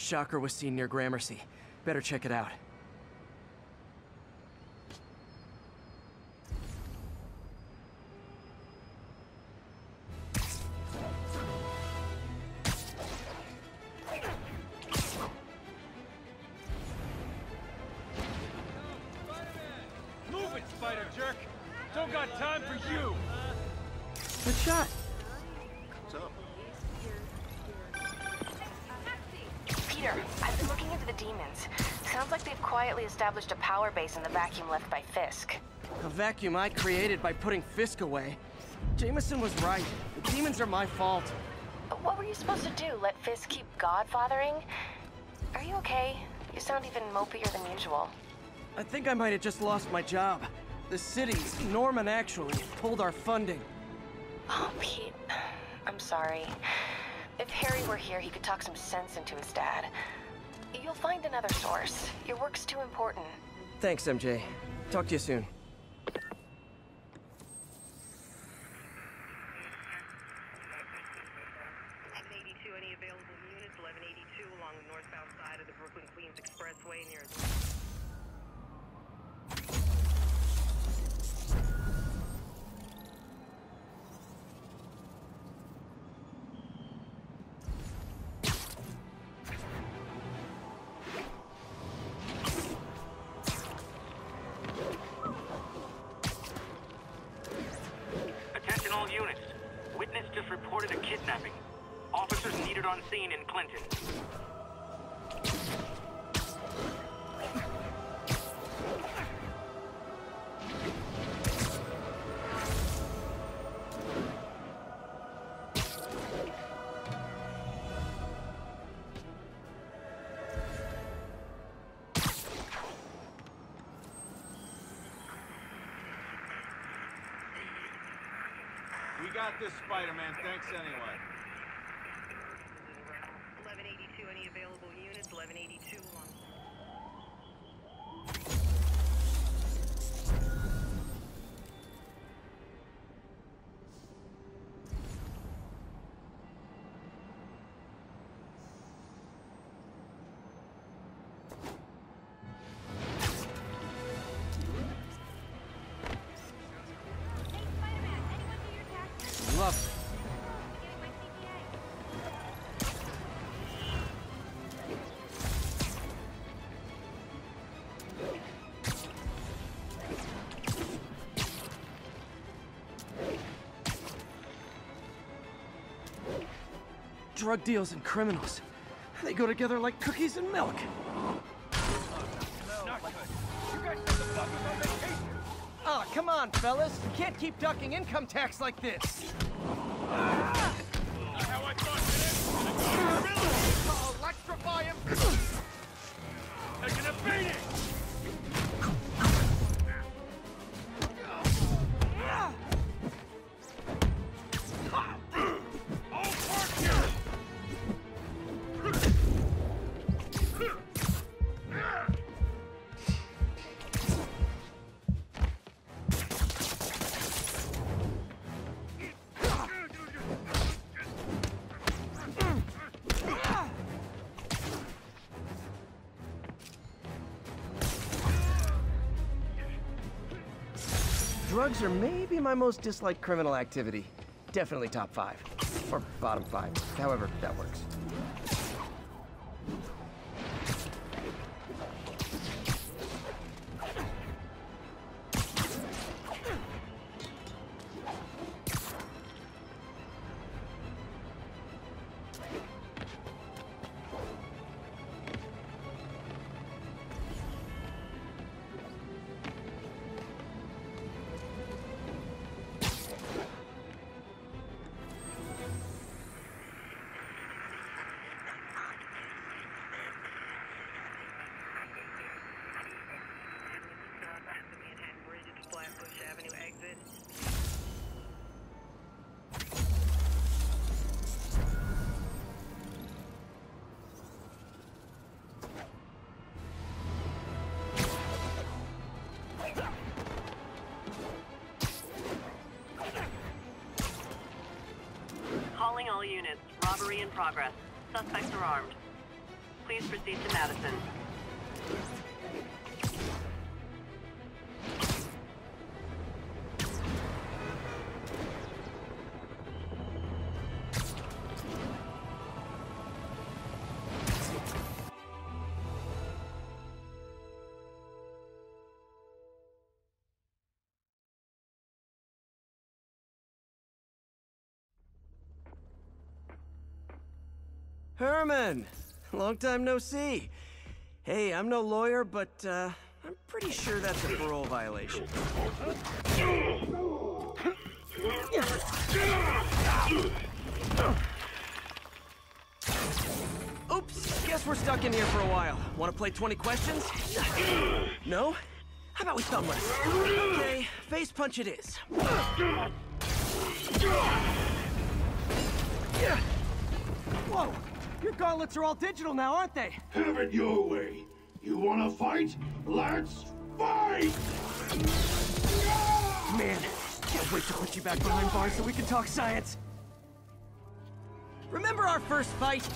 Shocker was seen near Gramercy. Better check it out. Established a power base in the vacuum left by Fisk. A vacuum I created by putting Fisk away. Jameson was right. The demons are my fault. What were you supposed to do? Let Fisk keep godfathering? Are you okay? You sound even mopier than usual. I think I might have just lost my job. The city, Norman actually, pulled our funding. Oh, Pete. I'm sorry. If Harry were here, he could talk some sense into his dad. You'll find another source. Your work's too important. Thanks, MJ. Talk to you soon. Scene in Clinton. We got this, Spider-Man. Thanks anyway. 1182 on. Hey, Spider-Man, anyone do your taxes? Love. Drug deals and criminals. They go together like cookies and milk. Ah, come on, fellas. You can't keep ducking income tax like this. I'll electrify him. They're gonna beat it! Drugs are maybe my most disliked criminal activity. Definitely top 5. Or bottom 5. However, that works. Calling all units. Robbery in progress. Suspects are armed. Please proceed to Madison. Herman! Long time no see. Hey, I'm no lawyer, but I'm pretty sure that's a parole violation. Oops, guess we're stuck in here for a while. Wanna play 20 questions? No? How about we thumb less? Okay, face punch it is. Whoa! Your gauntlets are all digital now, aren't they? Have it your way. You wanna fight? Let's fight! Man, can't wait to put you back behind bars so we can talk science. Remember our first fight?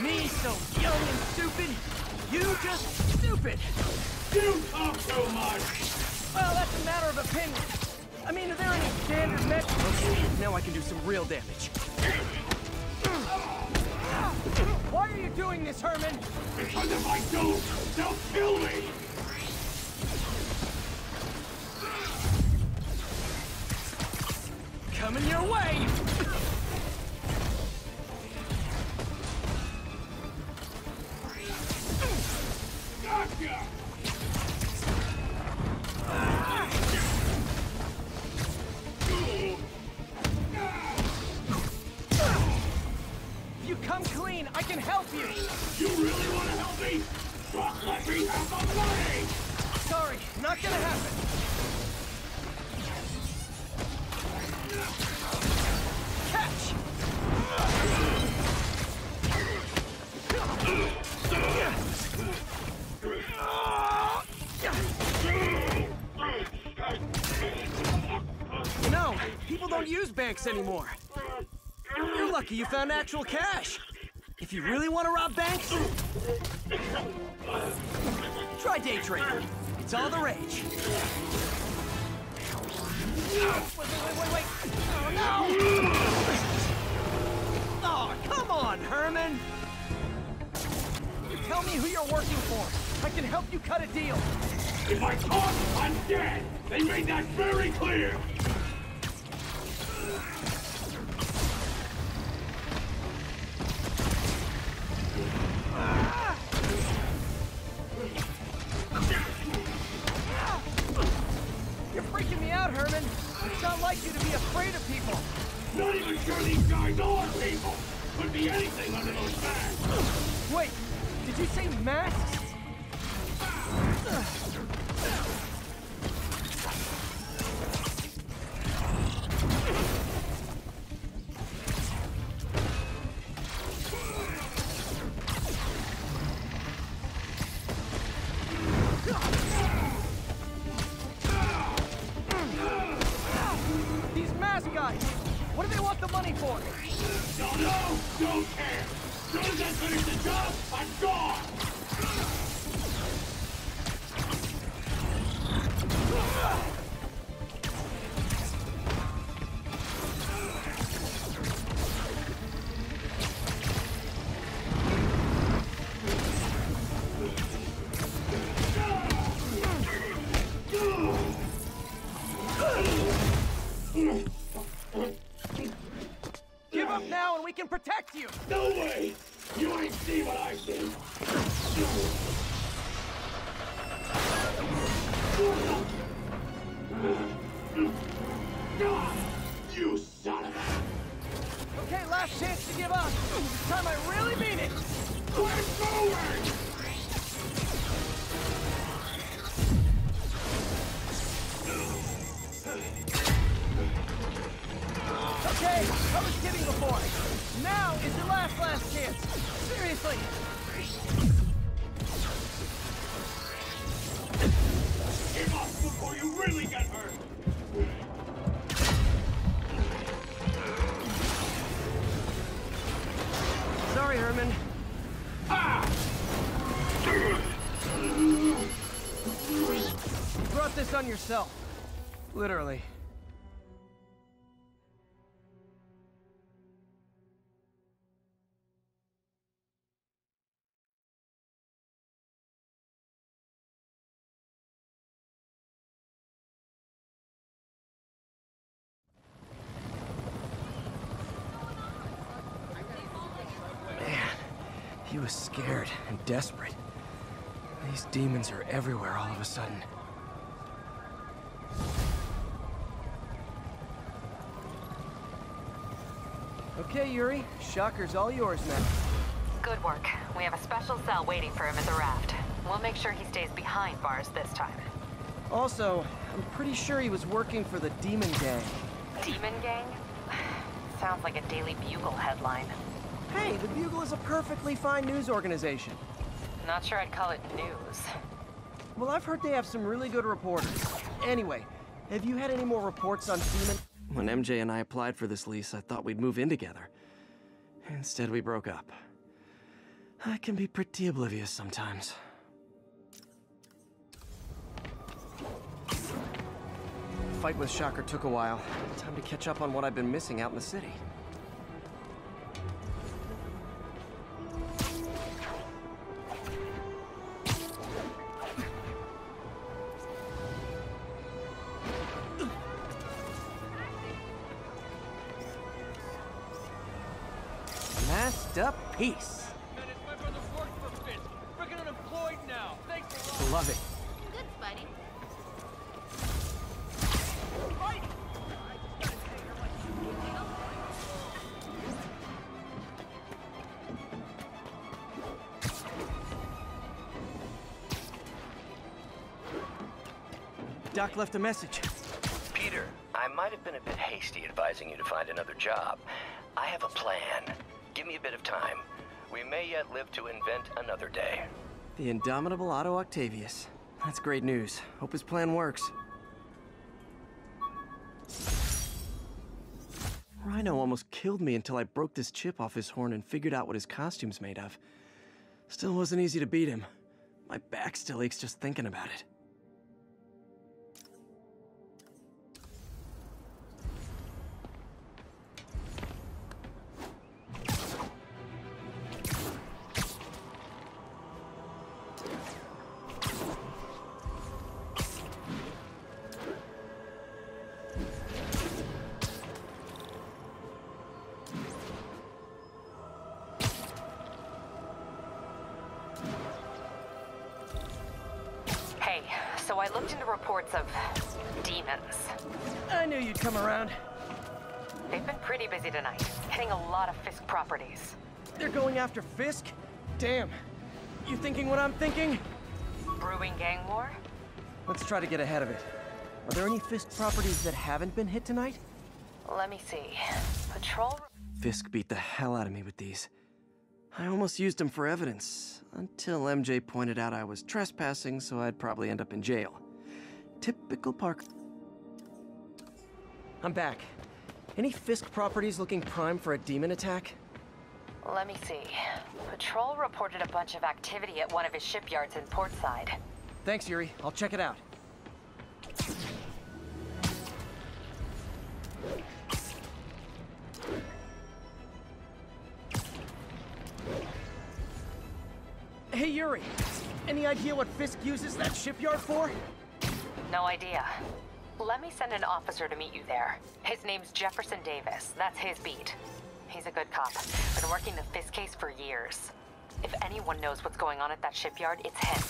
Me so young and stupid, you just stupid. You talk so much! Well, that's a matter of opinion. I mean, are there any standard metrics? Okay, now I can do some real damage. Why are you doing this, Herman? Because if I don't, they'll kill me! Coming your way! Gotcha! Come clean, I can help you! You really want to help me? Don't let me have my money! Sorry, not gonna happen! Catch! No, people don't use banks anymore. You're lucky you found actual cash. If you really want to rob banks, try day trading. It's all the rage. Wait. Oh, no! Oh, come on, Herman. You tell me who you're working for. I can help you cut a deal. If I talk, I'm dead. They made that very clear. You're freaking me out, Herman. It's not like you to be afraid of people. Not even sure these guys are people. Could be anything under those masks. Wait, did you say masks? Protect you! No way! You ain't see what I see! You son of a... Okay, last chance to give up! This time I really mean it! We're forward! Okay, I was kidding before! Now is your last chance. Seriously. Give up before you really get hurt. Sorry, Herman. Ah! this on yourself. Literally. Scared and desperate. These demons are everywhere all of a sudden. Okay, Yuri. Shocker's all yours now. Good work. We have a special cell waiting for him at the raft. We'll make sure he stays behind bars this time. Also, I'm pretty sure he was working for the Demon Gang. Demon Gang? Sounds like a Daily Bugle headline. Hey, the Bugle is a perfectly fine news organization. Not sure I'd call it news. Well, I've heard they have some really good reporters. Anyway, have you had any more reports on Demon? When MJ and I applied for this lease, I thought we'd move in together. Instead, we broke up. I can be pretty oblivious sometimes. The fight with Shocker took a while. Time to catch up on what I've been missing out in the city. Peace. Man, it's my brother worked for Fisk. Freaking unemployed now. Thanks a lot. Love it. Good, Spidey. Doc left a message. Peter, I might have been a bit hasty advising you to find another job. I have a plan. Give me a bit of time. We may yet live to invent another day. The indomitable Otto Octavius. That's great news. Hope his plan works. Rhino almost killed me until I broke this chip off his horn and figured out what his costume's made of. Still wasn't easy to beat him. My back still aches just thinking about it. So I looked into reports of demons. I knew you'd come around. They've been pretty busy tonight, hitting a lot of Fisk properties. They're going after Fisk? Damn. You thinking what I'm thinking? Brewing gang war? Let's try to get ahead of it. Are there any Fisk properties that haven't been hit tonight? Let me see. Patrol... Fisk beat the hell out of me with these. I almost used them for evidence, until MJ pointed out I was trespassing, so I'd probably end up in jail. Typical Park. I'm back. Any Fisk properties looking prime for a demon attack? Let me see. Patrol reported a bunch of activity at one of his shipyards in Portside. Thanks, Yuri. I'll check it out. Hey, Yuri, any idea what Fisk uses that shipyard for? No idea. Let me send an officer to meet you there. His name's Jefferson Davis. That's his beat. He's a good cop. Been working the Fisk case for years. If anyone knows what's going on at that shipyard, it's him.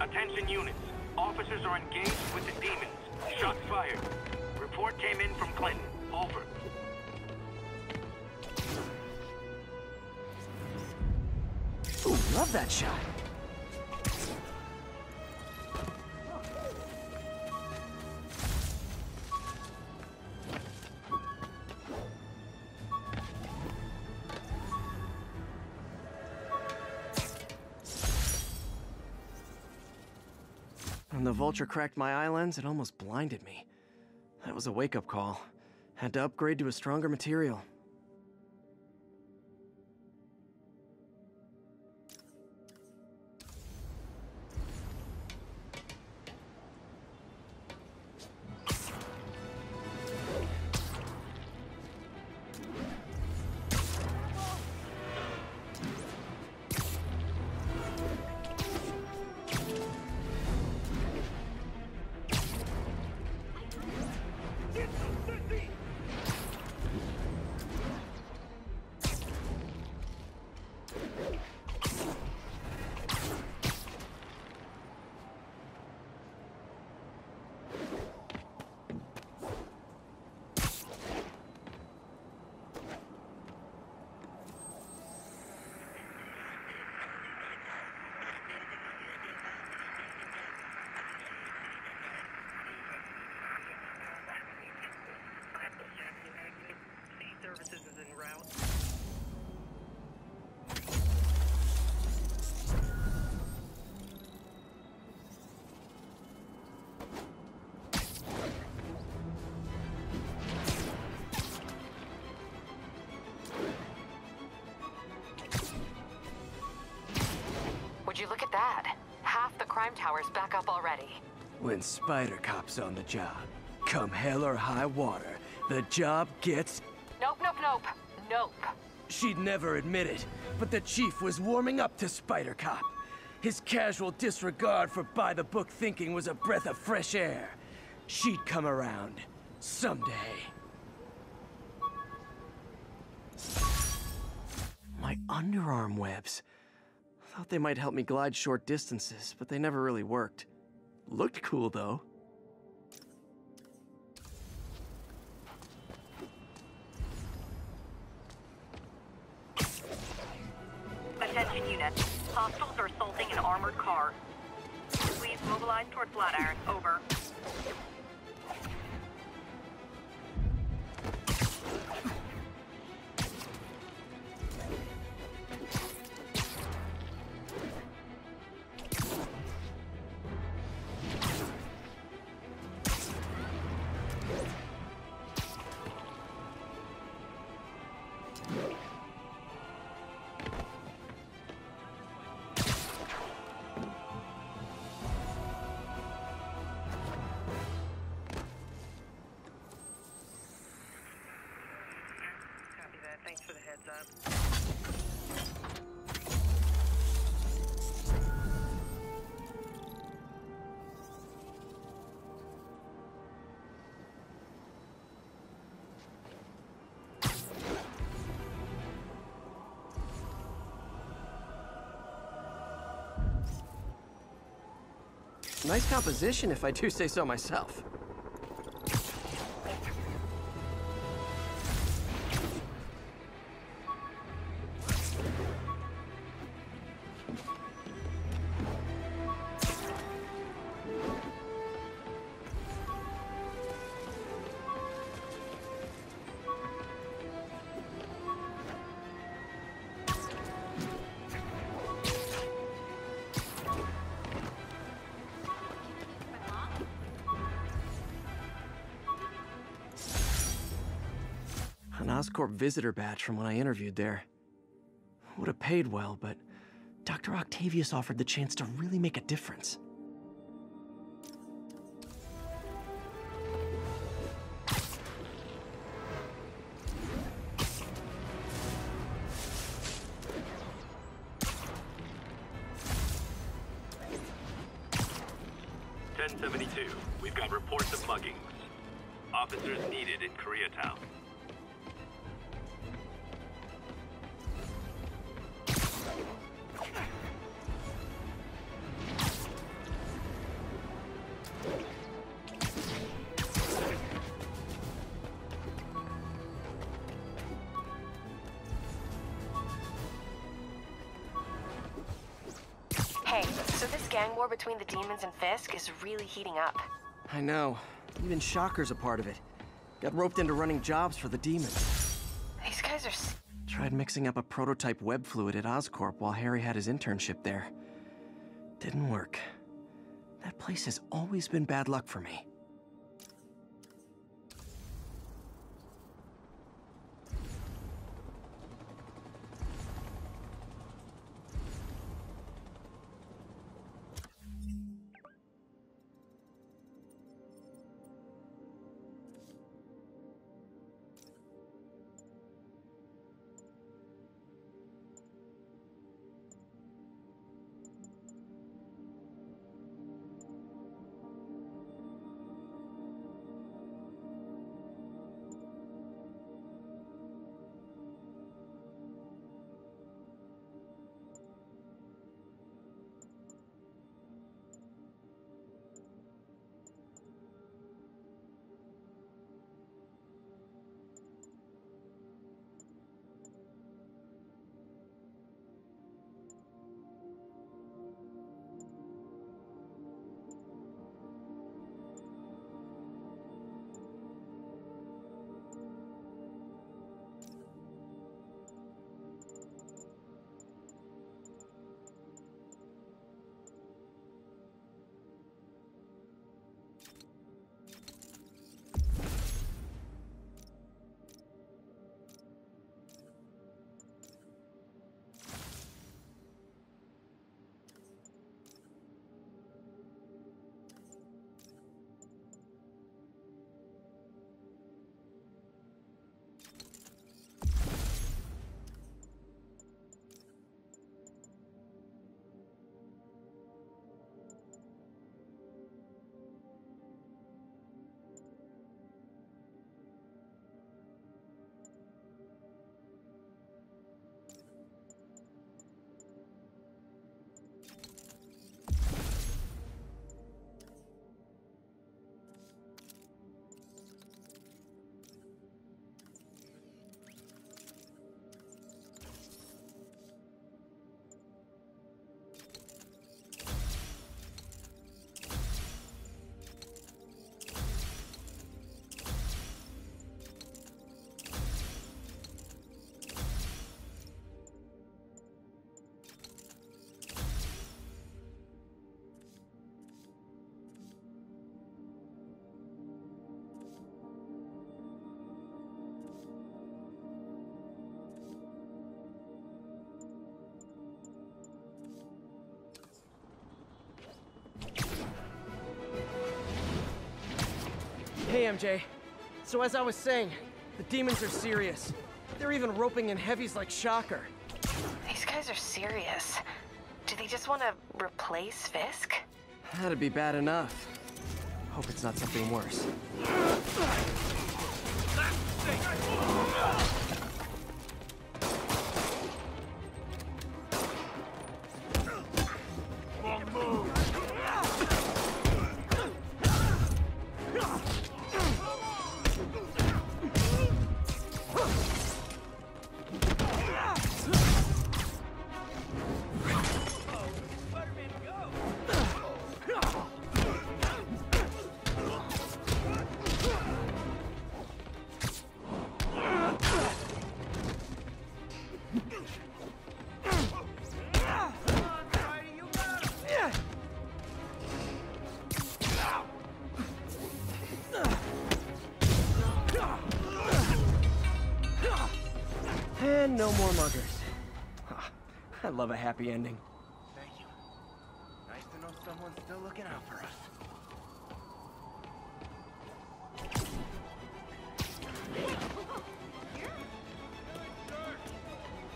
Attention units. Officers are engaged with the demons. Shots fired. Report came in from Clinton. Over. Ooh, love that shot. When the Vulture cracked my eye lens, it almost blinded me. That was a wake-up call. Had to upgrade to a stronger material. Would you look at that? Half the crime tower's back up already. When Spider Cop's on the job, come hell or high water, the job gets... Nope, nope, nope, nope. She'd never admit it, but the chief was warming up to Spider Cop. His casual disregard for by-the-book thinking was a breath of fresh air. She'd come around someday. My underarm webs. Thought they might help me glide short distances, but they never really worked. Looked cool, though. Attention units. Hostiles are assaulting an armored car. Please mobilize toward Flatiron. Over. Nice composition, if I do say so myself. Oscorp visitor badge from when I interviewed there. Would have paid well, but Dr. Octavius offered the chance to really make a difference. Between the demons and Fisk is really heating up. I know. Even Shocker's a part of it. Got roped into running jobs for the demons. These guys are... Tried mixing up a prototype web fluid at Oscorp while Harry had his internship there. Didn't work. That place has always been bad luck for me. Hey, MJ. So as I was saying, the demons are serious. They're even roping in heavies like Shocker. These guys are serious. Do they just want to replace Fisk? That'd be bad enough. Hope it's not something worse. No more muggers. Huh. I love a happy ending. Thank you. Nice to know someone's still looking out for us.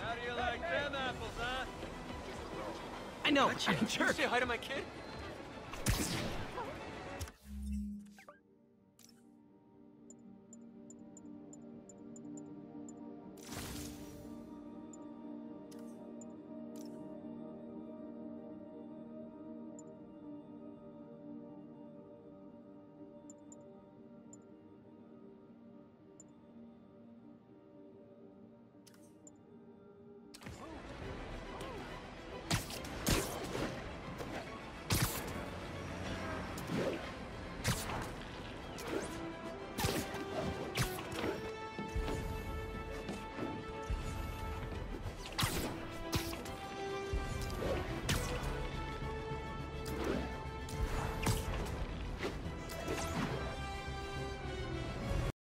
How do you like them apples, huh? I know. I'm a jerk. You say hi to my kid?